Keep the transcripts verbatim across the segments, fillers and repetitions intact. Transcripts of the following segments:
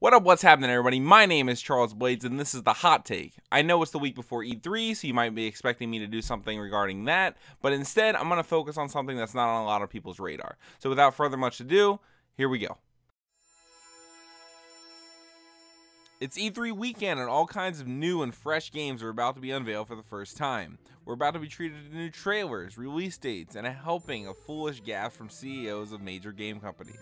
What up, what's happening everybody? My name is Charles Blades and this is The Hot Take. I know it's the week before E three, so you might be expecting me to do something regarding that, but instead I'm going to focus on something that's not on a lot of people's radar. So without further much ado, here we go. It's E three weekend and all kinds of new and fresh games are about to be unveiled for the first time. We're about to be treated to new trailers, release dates, and a helping of foolish gaffes from C E Os of major game companies.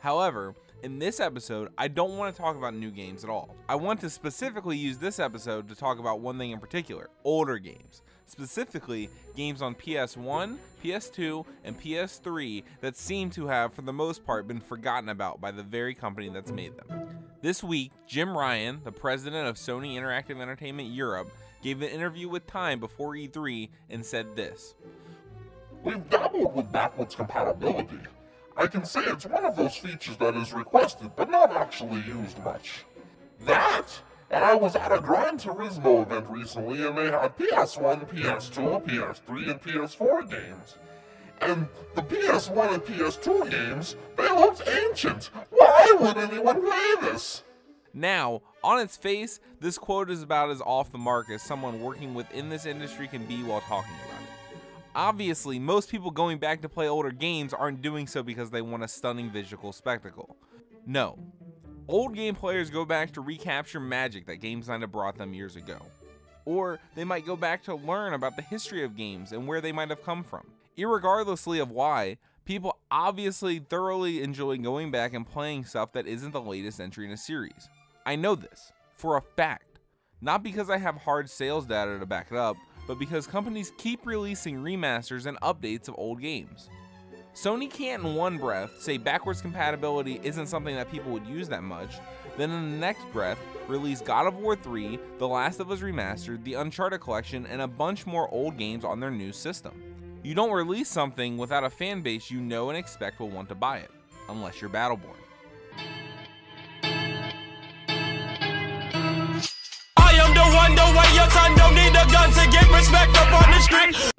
However, in this episode, I don't want to talk about new games at all. I want to specifically use this episode to talk about one thing in particular, older games. Specifically, games on P S one, P S two, and P S three that seem to have, for the most part, been forgotten about by the very company that's made them. This week, Jim Ryan, the president of Sony Interactive Entertainment Europe, gave an interview with Time before E three and said this. We've dabbled with backwards compatibility. I can say it's one of those features that is requested but not actually used much. That? And I was at a Gran Turismo event recently and they had P S one, P S two, P S three, and P S four games. And the P S one and P S two games, they looked ancient. Why would anyone play this? Now, on its face, this quote is about as off the mark as someone working within this industry can be while talking about it. Obviously, most people going back to play older games aren't doing so because they want a stunning visual spectacle. No. Old game players go back to recapture magic that game design brought them years ago. Or they might go back to learn about the history of games and where they might have come from. Irregardlessly of why, people obviously thoroughly enjoy going back and playing stuff that isn't the latest entry in a series. I know this, for a fact. Not because I have hard sales data to back it up, but because companies keep releasing remasters and updates of old games. Sony can't in one breath say backwards compatibility isn't something that people would use that much, then in the next breath release God of War three, The Last of Us Remastered, The Uncharted Collection, and a bunch more old games on their new system. You don't release something without a fan base you know and expect will want to buy it, unless you're Battleborn.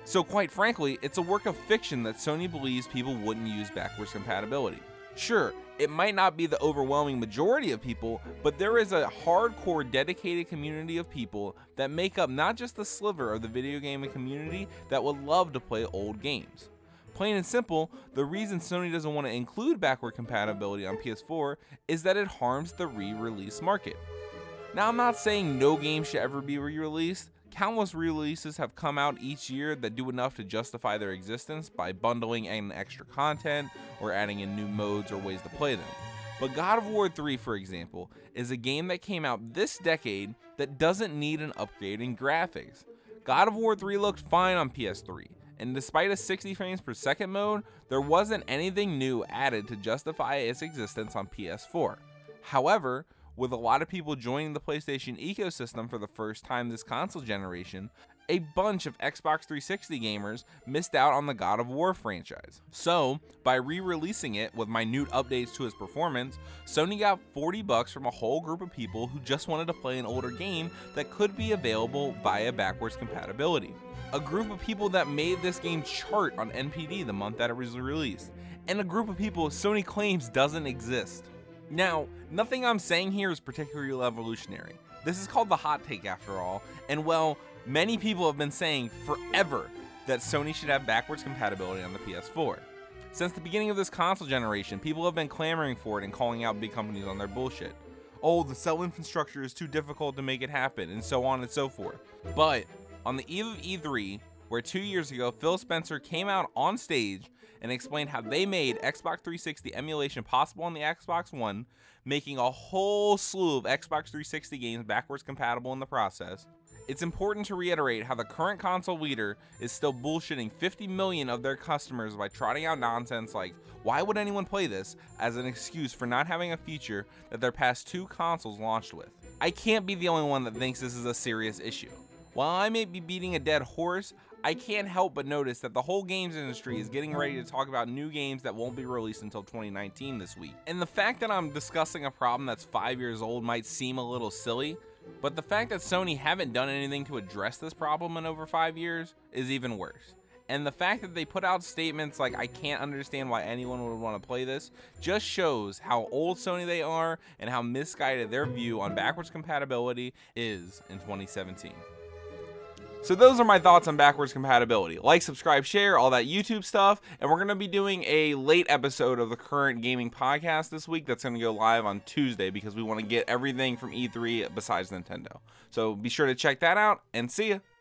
So quite frankly, it's a work of fiction that Sony believes people wouldn't use backwards compatibility. Sure, it might not be the overwhelming majority of people, but there is a hardcore dedicated community of people that make up not just the sliver of the video gaming community that would love to play old games. Plain and simple, the reason Sony doesn't want to include backward compatibility on P S four is that it harms the re-release market. Now, I'm not saying no game should ever be re-released. Countless releases have come out each year that do enough to justify their existence by bundling in extra content or adding in new modes or ways to play them. But God of War three, for example, is a game that came out this decade that doesn't need an upgrade in graphics. God of War three looked fine on P S three, and despite a sixty frames per second mode, there wasn't anything new added to justify its existence on P S four. However, with a lot of people joining the PlayStation ecosystem for the first time this console generation, a bunch of Xbox three sixty gamers missed out on the God of War franchise. So, by re-releasing it with minute updates to its performance, Sony got forty bucks from a whole group of people who just wanted to play an older game that could be available via backwards compatibility. A group of people that made this game chart on N P D the month that it was released, and a group of people Sony claims doesn't exist. Now, nothing I'm saying here is particularly revolutionary. This is called The Hot Take after all, and well, many people have been saying forever that Sony should have backwards compatibility on the P S four. Since the beginning of this console generation, people have been clamoring for it and calling out big companies on their bullshit. Oh, the cell infrastructure is too difficult to make it happen, and so on and so forth. But on the eve of E three, where two years ago Phil Spencer came out on stage and explained how they made Xbox three sixty emulation possible on the Xbox One, making a whole slew of Xbox three sixty games backwards compatible in the process, it's important to reiterate how the current console leader is still bullshitting fifty million of their customers by trotting out nonsense like, why would anyone play this, as an excuse for not having a feature that their past two consoles launched with. I can't be the only one that thinks this is a serious issue. While I may be beating a dead horse, I can't help but notice that the whole games industry is getting ready to talk about new games that won't be released until twenty nineteen this week. And the fact that I'm discussing a problem that's five years old might seem a little silly, but the fact that Sony haven't done anything to address this problem in over five years is even worse. And the fact that they put out statements like, I can't understand why anyone would want to play this, just shows how old Sony they are and how misguided their view on backwards compatibility is in twenty seventeen. So those are my thoughts on backwards compatibility. Like, subscribe, share, all that YouTube stuff. And we're going to be doing a late episode of the Current Gaming podcast this week that's going to go live on Tuesday because we want to get everything from E three besides Nintendo. So be sure to check that out and see ya.